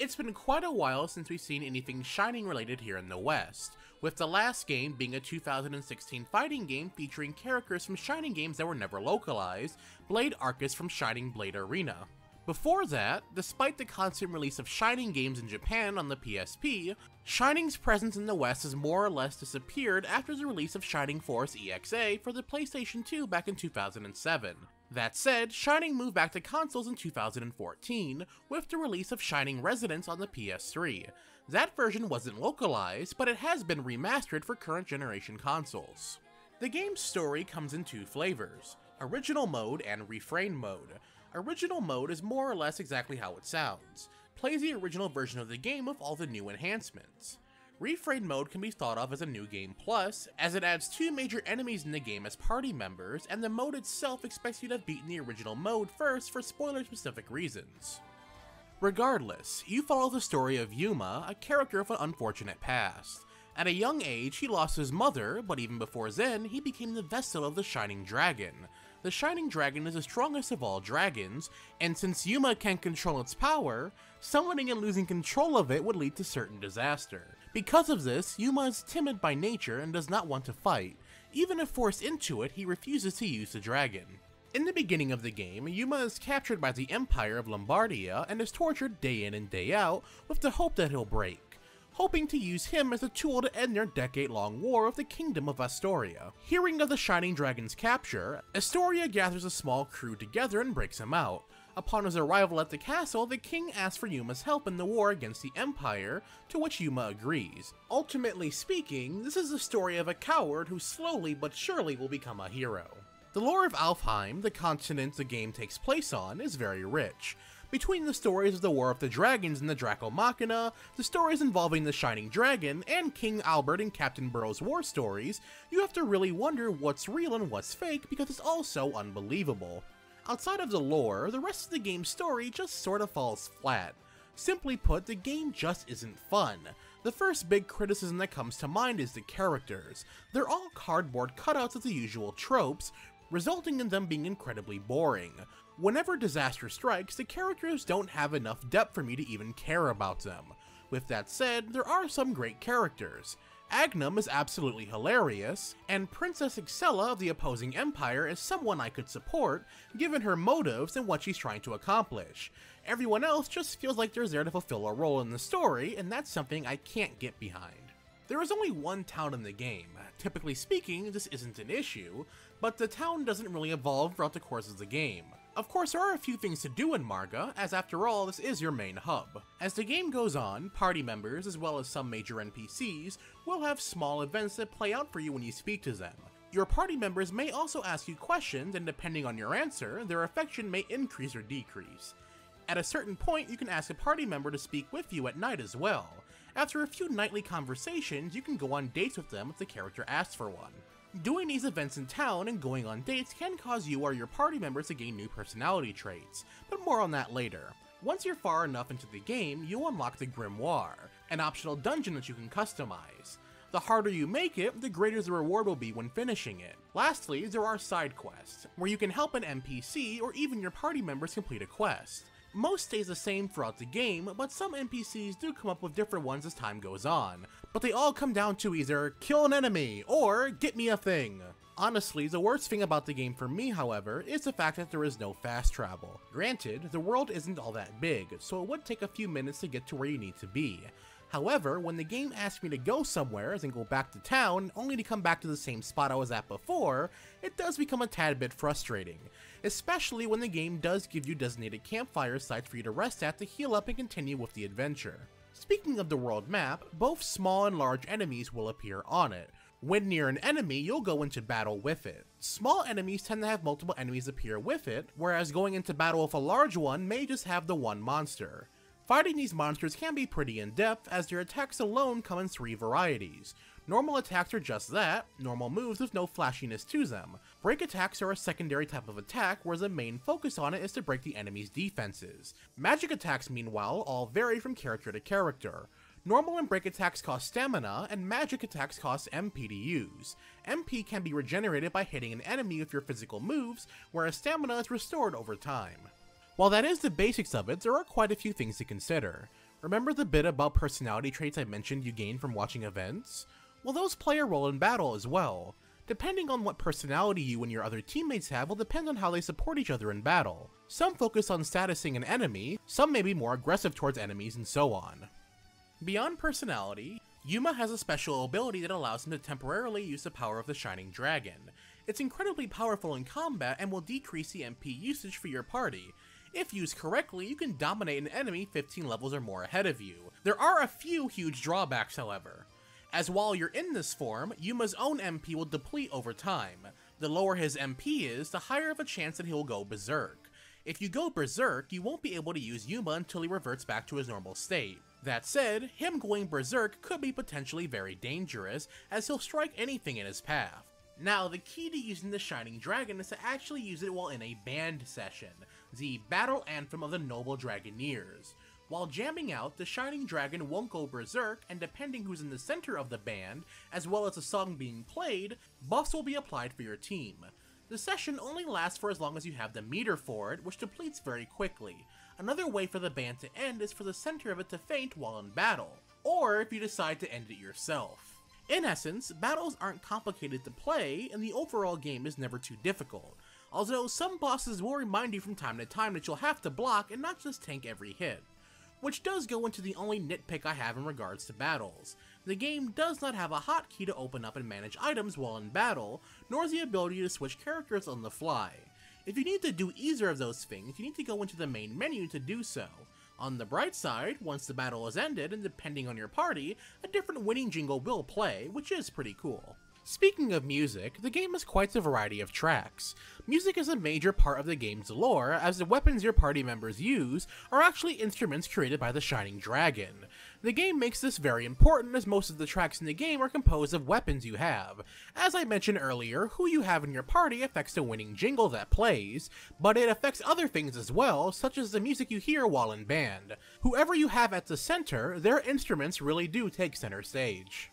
It's been quite a while since we've seen anything Shining related here in the West, with the last game being a 2016 fighting game featuring characters from Shining games that were never localized, Blade Arcus from Shining Blade Arena. Before that, despite the constant release of Shining games in Japan on the PSP, Shining's presence in the West has more or less disappeared after the release of Shining Force EXA for the PlayStation 2 back in 2007. That said, Shining moved back to consoles in 2014, with the release of Shining Resonance on the PS3. That version wasn't localized, but it has been remastered for current generation consoles. The game's story comes in two flavors, Original Mode and Refrain Mode. Original Mode is more or less exactly how it sounds, plays the original version of the game with all the new enhancements. Refrain Mode can be thought of as a new game plus, as it adds two major enemies in the game as party members, and the mode itself expects you to have beaten the original mode first for spoiler-specific reasons. Regardless, you follow the story of Yuma, a character with an unfortunate past. At a young age, he lost his mother, but even before then, he became the vessel of the Shining Dragon. The Shining Dragon is the strongest of all dragons, and since Yuma can't control its power, summoning and losing control of it would lead to certain disaster. Because of this, Yuma is timid by nature and does not want to fight. Even if forced into it, he refuses to use the dragon. In the beginning of the game, Yuma is captured by the Empire of Lombardia and is tortured day in and day out with the hope that he'll break, hoping to use him as a tool to end their decade-long war of the Kingdom of Astoria. Hearing of the Shining Dragon's capture, Astoria gathers a small crew together and breaks him out. Upon his arrival at the castle, the king asks for Yuma's help in the war against the Empire, to which Yuma agrees. Ultimately speaking, this is the story of a coward who slowly but surely will become a hero. The lore of Alfheim, the continent the game takes place on, is very rich. Between the stories of the War of the Dragons and the Dracomachina, the stories involving the Shining Dragon, and King Albert and Captain Burroughs war stories, you have to really wonder what's real and what's fake because it's all so unbelievable. Outside of the lore, the rest of the game's story just sort of falls flat. Simply put, the game just isn't fun. The first big criticism that comes to mind is the characters. They're all cardboard cutouts of the usual tropes, resulting in them being incredibly boring. Whenever disaster strikes, the characters don't have enough depth for me to even care about them. With that said, there are some great characters. Agnum is absolutely hilarious, and Princess Excella of the opposing Empire is someone I could support, given her motives and what she's trying to accomplish. Everyone else just feels like they're there to fulfill a role in the story, and that's something I can't get behind. There is only one town in the game. Typically speaking, this isn't an issue, but the town doesn't really evolve throughout the course of the game. Of course, there are a few things to do in Marga, as after all, this is your main hub. As the game goes on, party members, as well as some major NPCs, will have small events that play out for you when you speak to them. Your party members may also ask you questions, and depending on your answer, their affection may increase or decrease. At a certain point, you can ask a party member to speak with you at night as well. After a few nightly conversations, you can go on dates with them if the character asks for one. Doing these events in town and going on dates can cause you or your party members to gain new personality traits, but more on that later. Once you're far enough into the game, you unlock the Grimoire, an optional dungeon that you can customize. The harder you make it, the greater the reward will be when finishing it. Lastly, there are side quests, where you can help an NPC or even your party members complete a quest. Most stays the same throughout the game, but some NPCs do come up with different ones as time goes on, but they all come down to either kill an enemy or get me a thing. Honestly, the worst thing about the game for me, however, is the fact that there is no fast travel. Granted, the world isn't all that big, so it would take a few minutes to get to where you need to be. However, when the game asked me to go somewhere and go back to town, only to come back to the same spot I was at before, it does become a tad bit frustrating, especially when the game does give you designated campfire sites for you to rest at to heal up and continue with the adventure. Speaking of the world map, both small and large enemies will appear on it. When near an enemy, you'll go into battle with it. Small enemies tend to have multiple enemies appear with it, whereas going into battle with a large one may just have the one monster. Fighting these monsters can be pretty in-depth, as their attacks alone come in three varieties. Normal attacks are just that, normal moves with no flashiness to them. Break attacks are a secondary type of attack, whereas the main focus on it is to break the enemy's defenses. Magic attacks, meanwhile, all vary from character to character. Normal and break attacks cost stamina, and magic attacks cost MP to use. MP can be regenerated by hitting an enemy with your physical moves, whereas stamina is restored over time. While that is the basics of it, there are quite a few things to consider. Remember the bit about personality traits I mentioned you gain from watching events? Well, those play a role in battle as well. Depending on what personality you and your other teammates have will depend on how they support each other in battle. Some focus on statusing an enemy, some may be more aggressive towards enemies, and so on. Beyond personality, Yuma has a special ability that allows him to temporarily use the power of the Shining Dragon. It's incredibly powerful in combat and will decrease the MP usage for your party. If used correctly, you can dominate an enemy 15 levels or more ahead of you. There are a few huge drawbacks, however. As while you're in this form, Yuma's own MP will deplete over time. The lower his MP is, the higher of a chance that he'll go berserk. If you go berserk, you won't be able to use Yuma until he reverts back to his normal state. That said, him going berserk could be potentially very dangerous, as he'll strike anything in his path. Now, the key to using the Shining Dragon is to actually use it while in a band session, the Battle Anthem of the Noble Dragoneers. While jamming out, the Shining Dragon won't go berserk, and depending who's in the center of the band, as well as the song being played, buffs will be applied for your team. The session only lasts for as long as you have the meter for it, which depletes very quickly. Another way for the band to end is for the center of it to faint while in battle, or if you decide to end it yourself. In essence, battles aren't complicated to play, and the overall game is never too difficult, although some bosses will remind you from time to time that you'll have to block and not just tank every hit. Which does go into the only nitpick I have in regards to battles. The game does not have a hotkey to open up and manage items while in battle, nor the ability to switch characters on the fly. If you need to do either of those things, you need to go into the main menu to do so. On the bright side, once the battle is ended, and depending on your party, a different winning jingle will play, which is pretty cool. Speaking of music, the game has quite a variety of tracks. Music is a major part of the game's lore, as the weapons your party members use are actually instruments created by the Shining Dragon. The game makes this very important, as most of the tracks in the game are composed of weapons you have. As I mentioned earlier, who you have in your party affects the winning jingle that plays, but it affects other things as well, such as the music you hear while in band. Whoever you have at the center, their instruments really do take center stage.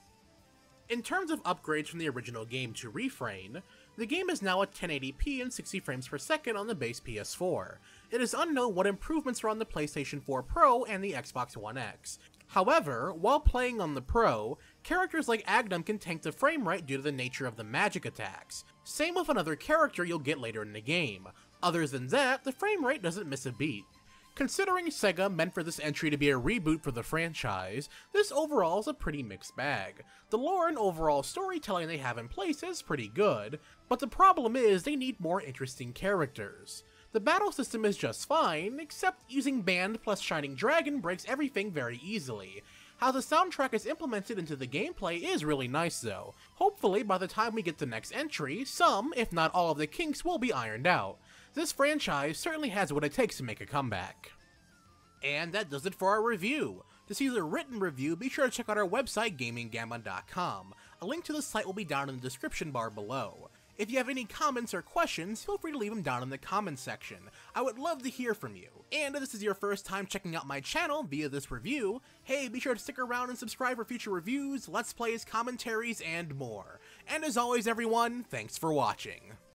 In terms of upgrades from the original game to Refrain, the game is now at 1080p and 60 frames per second on the base PS4. It is unknown what improvements are on the PlayStation 4 Pro and the Xbox One X. However, while playing on the Pro, characters like Agnum can tank the frame rate due to the nature of the magic attacks. Same with another character you'll get later in the game. Other than that, the frame rate doesn't miss a beat. Considering SEGA meant for this entry to be a reboot for the franchise, this overall is a pretty mixed bag. The lore and overall storytelling they have in place is pretty good, but the problem is they need more interesting characters. The battle system is just fine, except using band plus Shining Dragon breaks everything very easily. How the soundtrack is implemented into the gameplay is really nice though. Hopefully by the time we get the next entry, some, if not all of the kinks will be ironed out. This franchise certainly has what it takes to make a comeback. And that does it for our review. To see the written review, be sure to check out our website GamingGamma.com. A link to the site will be down in the description bar below. If you have any comments or questions, feel free to leave them down in the comments section. I would love to hear from you. And if this is your first time checking out my channel via this review, hey, be sure to stick around and subscribe for future reviews, let's plays, commentaries, and more. And as always everyone, thanks for watching.